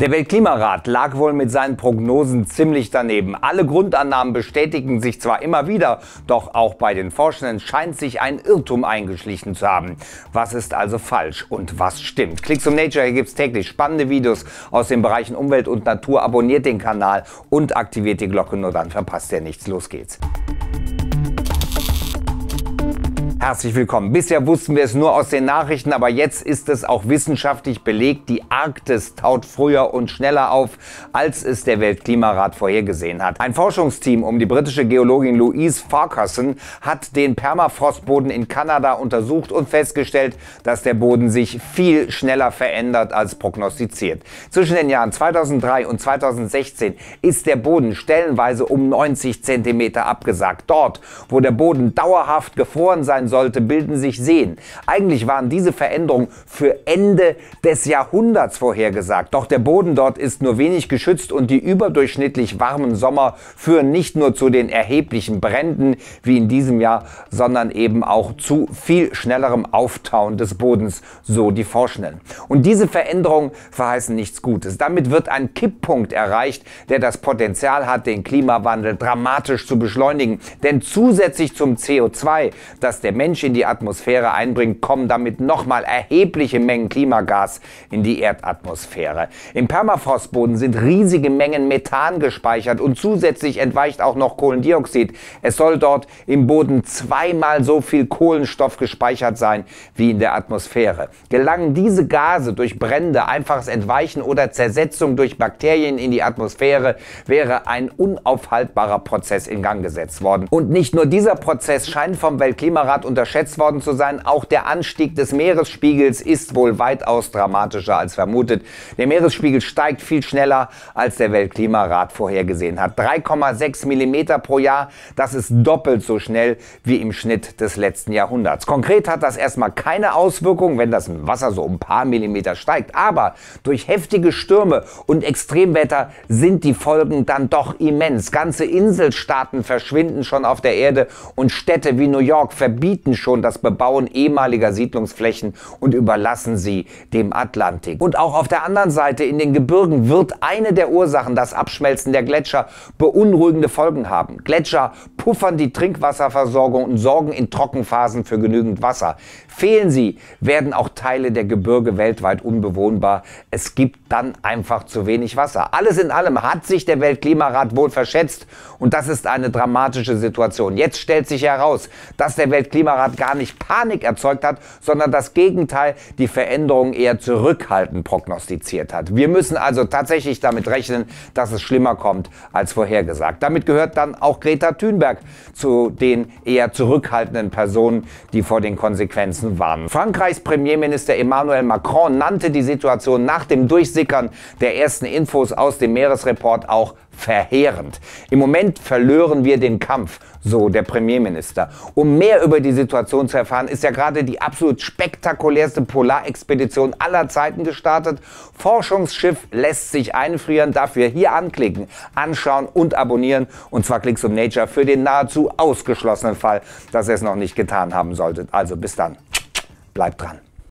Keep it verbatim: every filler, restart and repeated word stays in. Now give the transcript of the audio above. Der Weltklimarat lag wohl mit seinen Prognosen ziemlich daneben. Alle Grundannahmen bestätigen sich zwar immer wieder, doch auch bei den Forschenden scheint sich ein Irrtum eingeschlichen zu haben. Was ist also falsch und was stimmt? Clixoom Nature, hier gibt es täglich spannende Videos aus den Bereichen Umwelt und Natur. Abonniert den Kanal und aktiviert die Glocke, nur dann verpasst ihr nichts. Los geht's! Herzlich willkommen. Bisher wussten wir es nur aus den Nachrichten, aber jetzt ist es auch wissenschaftlich belegt. Die Arktis taut früher und schneller auf, als es der Weltklimarat vorhergesehen hat. Ein Forschungsteam um die britische Geologin Louise Farquharson hat den Permafrostboden in Kanada untersucht und festgestellt, dass der Boden sich viel schneller verändert als prognostiziert. Zwischen den Jahren zweitausenddrei und zweitausendsechzehn ist der Boden stellenweise um neunzig Zentimeter abgesackt. Dort, wo der Boden dauerhaft gefroren sein soll, sollte, bilden sich Seen. Eigentlich waren diese Veränderungen für Ende des Jahrhunderts vorhergesagt. Doch der Boden dort ist nur wenig geschützt und die überdurchschnittlich warmen Sommer führen nicht nur zu den erheblichen Bränden wie in diesem Jahr, sondern eben auch zu viel schnellerem Auftauen des Bodens, so die Forschenden. Und diese Veränderungen verheißen nichts Gutes. Damit wird ein Kipppunkt erreicht, der das Potenzial hat, den Klimawandel dramatisch zu beschleunigen. Denn zusätzlich zum C O zwei, das der Mensch in die Atmosphäre einbringt, kommen damit nochmal erhebliche Mengen Klimagas in die Erdatmosphäre. Im Permafrostboden sind riesige Mengen Methan gespeichert und zusätzlich entweicht auch noch Kohlendioxid. Es soll dort im Boden zweimal so viel Kohlenstoff gespeichert sein wie in der Atmosphäre. Gelangen diese Gase durch Brände, einfaches Entweichen oder Zersetzung durch Bakterien in die Atmosphäre, wäre ein unaufhaltbarer Prozess in Gang gesetzt worden. Und nicht nur dieser Prozess scheint vom Weltklimarat und unterschätzt worden zu sein, auch der Anstieg des Meeresspiegels ist wohl weitaus dramatischer als vermutet. Der Meeresspiegel steigt viel schneller, als der Weltklimarat vorhergesehen hat. drei Komma sechs Millimeter pro Jahr, das ist doppelt so schnell wie im Schnitt des letzten Jahrhunderts. Konkret hat das erstmal keine Auswirkung, wenn das Wasser so um ein paar Millimeter steigt, aber durch heftige Stürme und Extremwetter sind die Folgen dann doch immens. Ganze Inselstaaten verschwinden schon auf der Erde und Städte wie New York verbieten schon das Bebauen ehemaliger Siedlungsflächen und überlassen sie dem Atlantik. Und auch auf der anderen Seite in den Gebirgen wird eine der Ursachen, das Abschmelzen der Gletscher, beunruhigende Folgen haben. Gletscher puffern die Trinkwasserversorgung und sorgen in Trockenphasen für genügend Wasser. Fehlen sie, werden auch Teile der Gebirge weltweit unbewohnbar. Es gibt dann einfach zu wenig Wasser. Alles in allem hat sich der Weltklimarat wohl verschätzt und das ist eine dramatische Situation. Jetzt stellt sich heraus, dass der Weltklimarat gar nicht Panik erzeugt hat, sondern das Gegenteil, die Veränderung eher zurückhaltend prognostiziert hat. Wir müssen also tatsächlich damit rechnen, dass es schlimmer kommt als vorhergesagt. Damit gehört dann auch Greta Thunberg zu den eher zurückhaltenden Personen, die vor den Konsequenzen warnen. Frankreichs Premierminister Emmanuel Macron nannte die Situation nach dem Durchsickern der ersten Infos aus dem Meeresreport auch verheerend. Im Moment verlören wir den Kampf, so der Premierminister. Um mehr über die Situation zu erfahren, ist ja gerade die absolut spektakulärste Polarexpedition aller Zeiten gestartet. Forschungsschiff lässt sich einfrieren, dafür hier anklicken, anschauen und abonnieren. Und zwar Clixoom Nature für den nahezu ausgeschlossenen Fall, dass ihr es noch nicht getan haben solltet. Also bis dann, bleibt dran.